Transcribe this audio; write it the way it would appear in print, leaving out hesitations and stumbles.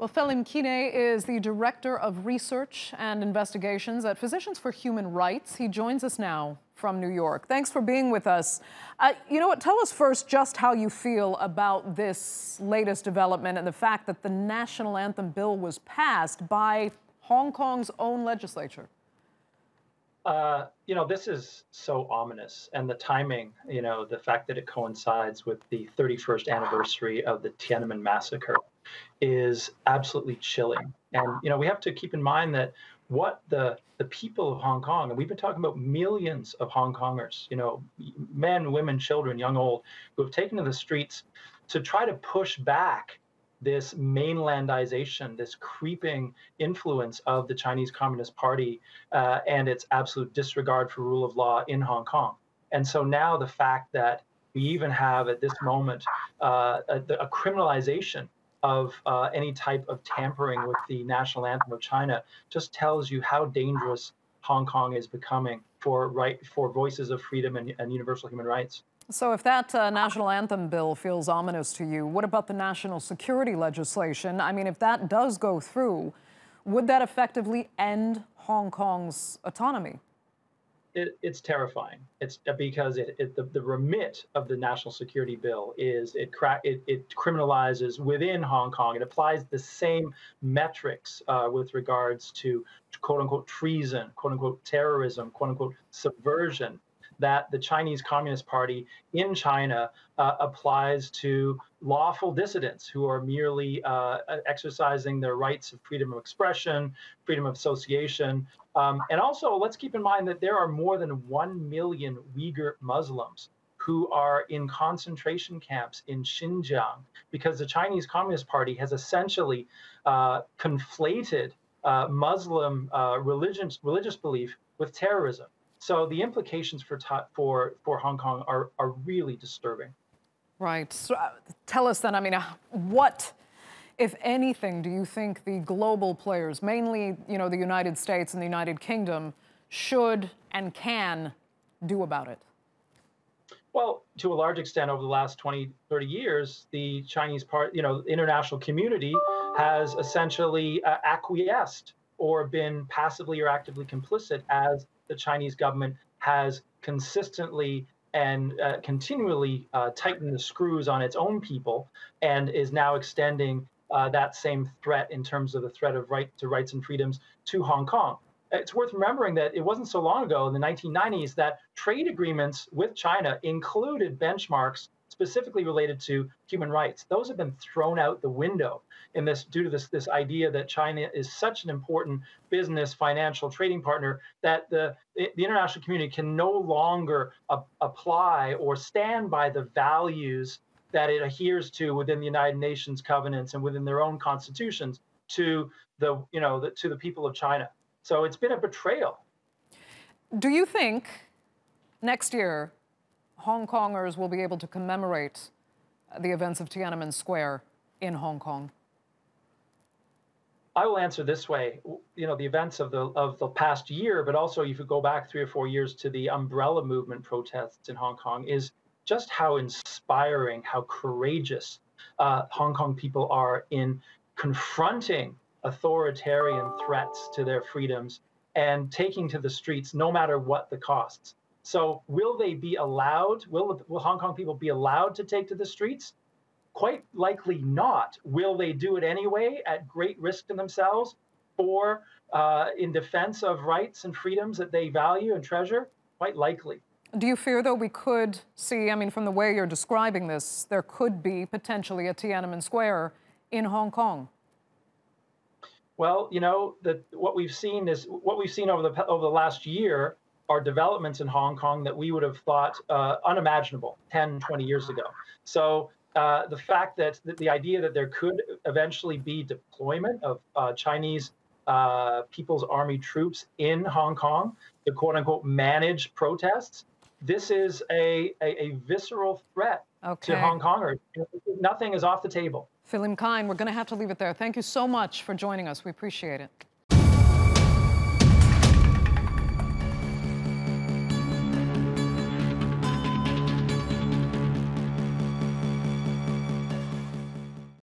Well, Phelim Kine is the Director of Research and Investigations at Physicians for Human Rights. He joins us now from New York. Thanks for being with us. You know what, tell us first just how you feel about this latest development and the fact that the National Anthem Bill was passed by Hong Kong's own legislature. You know, this is so ominous, and the timing, you know, the fact that it coincides with the 31st anniversary of the Tiananmen Massacre is absolutely chilling. And, you know, we have to keep in mind that what the people of Hong Kong, and we've been talking about millions of Hong Kongers, you know, men, women, children, young, old, who have taken to the streets to try to push back this mainlandization, this creeping influence of the Chinese Communist Party and its absolute disregard for rule of law in Hong Kong. And so now the fact that we even have at this moment a criminalization of any type of tampering with the National Anthem of China just tells you how dangerous Hong Kong is becoming for voices of freedom and universal human rights. So if that National Anthem Bill feels ominous to you, what about the national security legislation? I mean, if that does go through, would that effectively end Hong Kong's autonomy? It's terrifying. It's because the remit of the National Security Bill is it criminalizes within Hong Kong. It applies the same metrics with regards to quote-unquote treason, quote-unquote terrorism, quote-unquote subversion, that the Chinese Communist Party in China applies to lawful dissidents who are merely exercising their rights of freedom of expression, freedom of association. And also, let's keep in mind that there are more than 1 million Uyghur Muslims who are in concentration camps in Xinjiang because the Chinese Communist Party has essentially conflated Muslim religious belief with terrorism. So the implications for Hong Kong are really disturbing. Right. So, tell us then, I mean, what, if anything, do you think the global players, mainly, you know, the United States and the United Kingdom, should and can do about it? Well, to a large extent, over the last 20, 30 years, the Chinese part, you know, international community has essentially acquiesced or been passively or actively complicit as the Chinese government has consistently and continually tightened the screws on its own people and is now extending that same threat in terms of the threat of rights and freedoms to Hong Kong. It's worth remembering that it wasn't so long ago in the 1990s that trade agreements with China included benchmarks specifically related to human rights. Those have been thrown out the window in this due to this idea that China is such an important business, financial, trading partner that the international community can no longer apply or stand by the values that it adheres to within the United Nations covenants and within their own constitutions to the to the people of China. So it's been a betrayal. Do you think next year Hong Kongers will be able to commemorate the events of Tiananmen Square in Hong Kong? I will answer this way. You know, the events of the past year, but also if you go back 3 or 4 years to the Umbrella Movement protests in Hong Kong, is just how inspiring, how courageous Hong Kong people are in confronting authoritarian threats to their freedoms and taking to the streets no matter what the costs. So will they be allowed, will Hong Kong people be allowed to take to the streets? Quite likely not. Will they do it anyway at great risk to themselves or in defense of rights and freedoms that they value and treasure? Quite likely. Do you fear, though, we could see, I mean, from the way you're describing this, there could be potentially a Tiananmen Square in Hong Kong? Well, you know, what we've seen over the last year are developments in Hong Kong that we would have thought unimaginable 10, 20 years ago. So the fact that the idea that there could eventually be deployment of Chinese People's Army troops in Hong Kong to quote-unquote manage protests, this is a visceral threat to Hong Kongers. Nothing is off the table. Phelim Kine, we're going to have to leave it there. Thank you so much for joining us. We appreciate it.